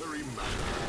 necessary manner.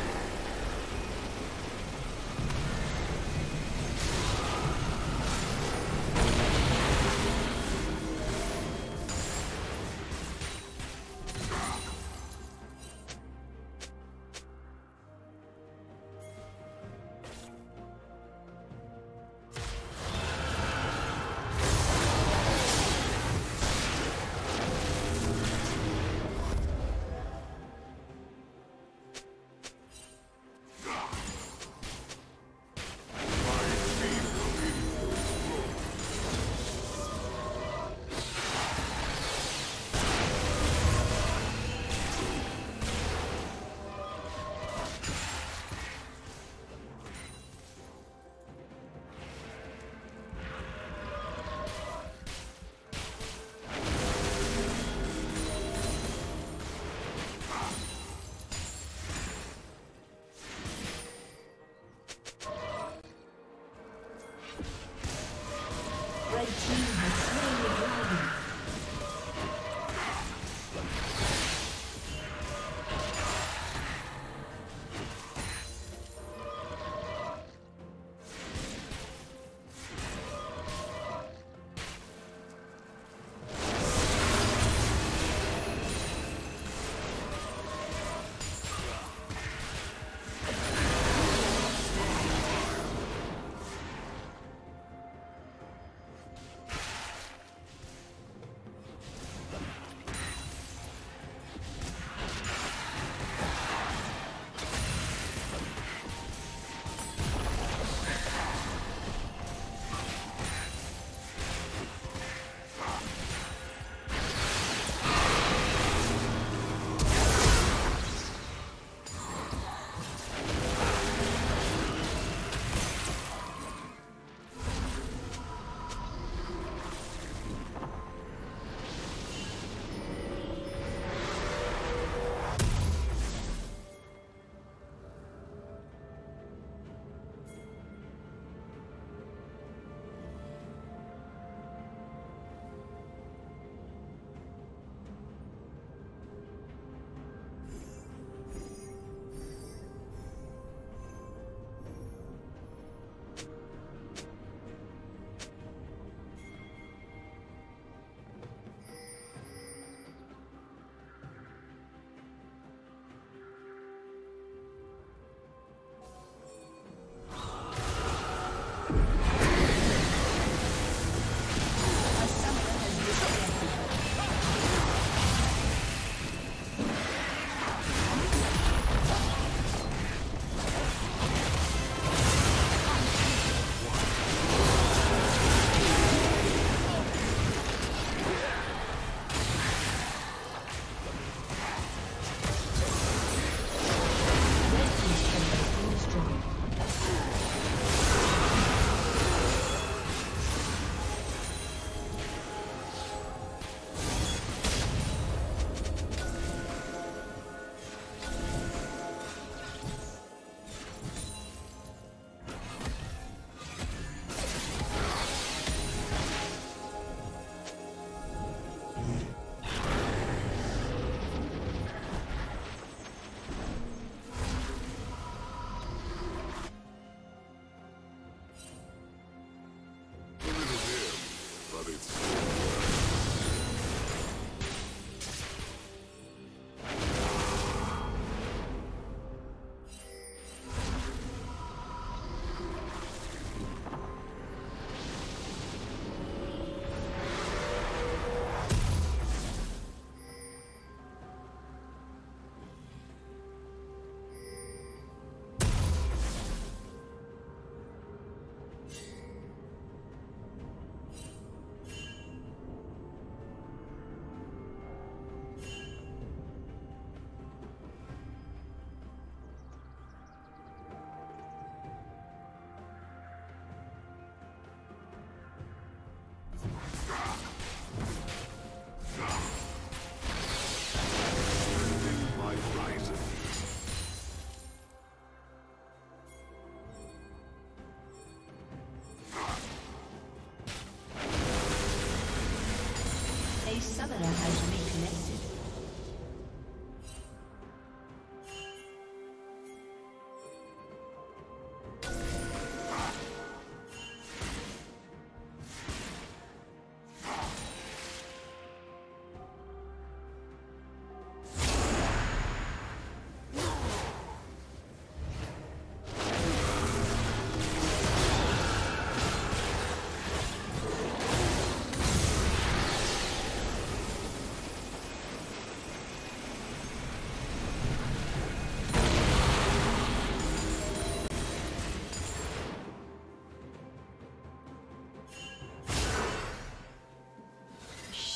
Summoner has reconnected.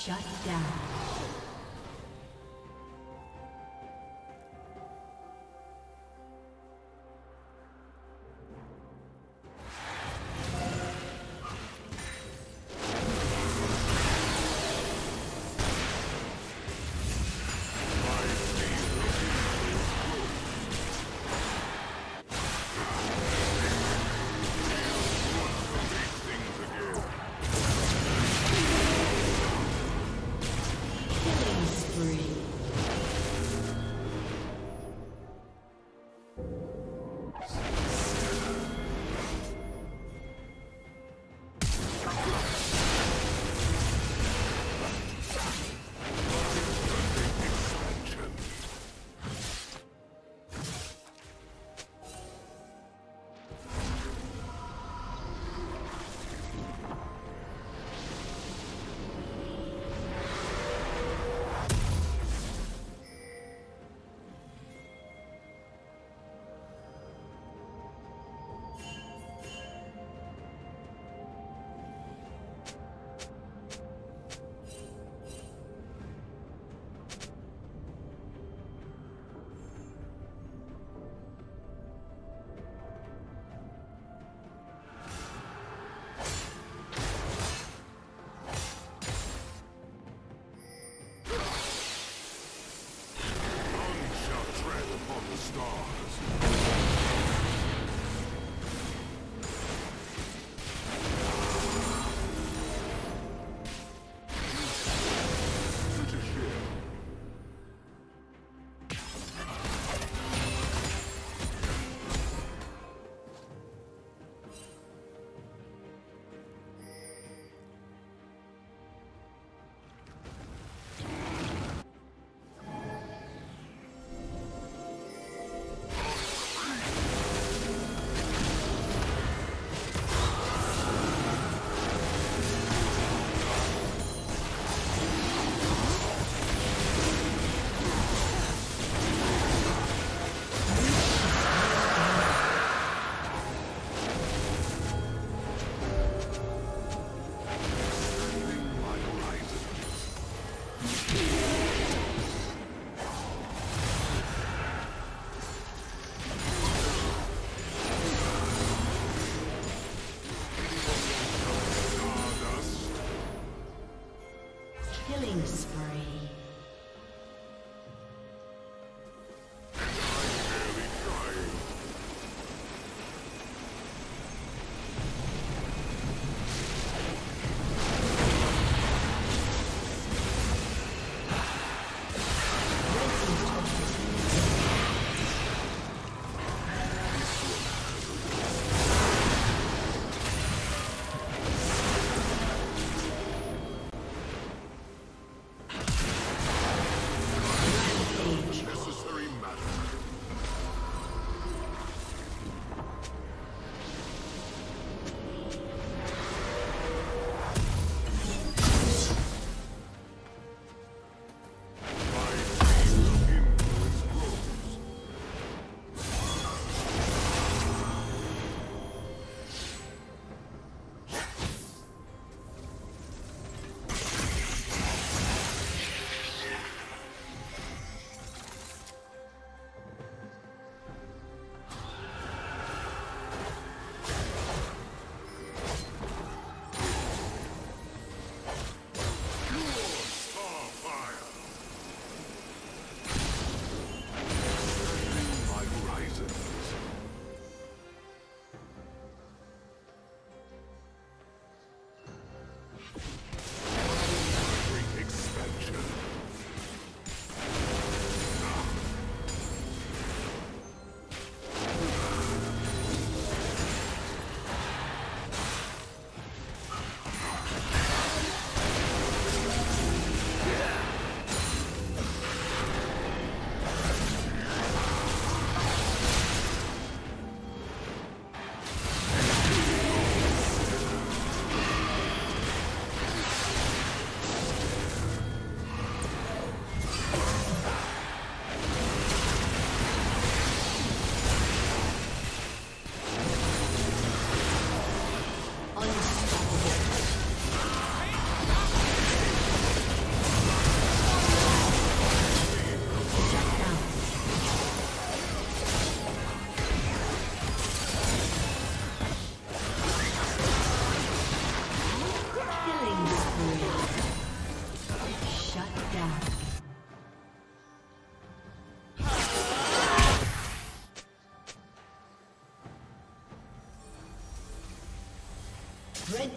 Shut down.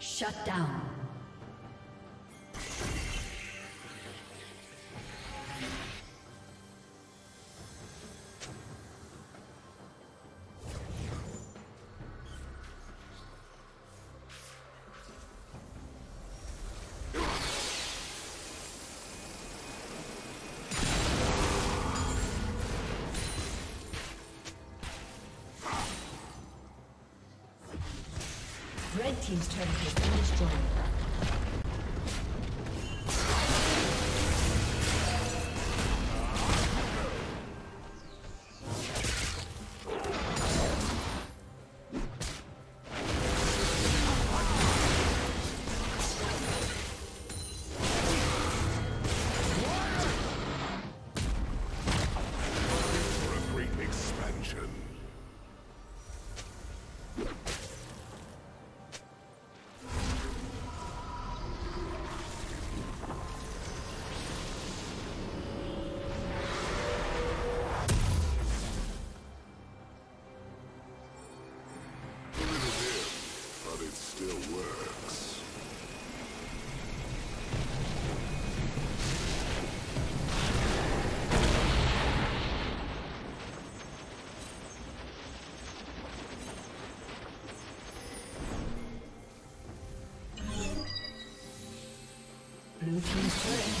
Shut down. Red team's turret has been destroyed. Blue team's turret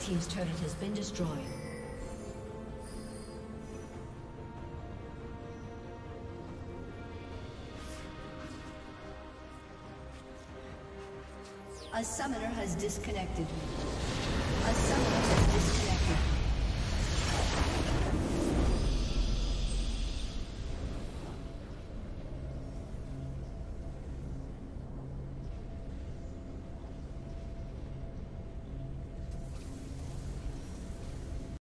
Team's turret has been destroyed. A summoner has disconnected. A summoner has disconnected.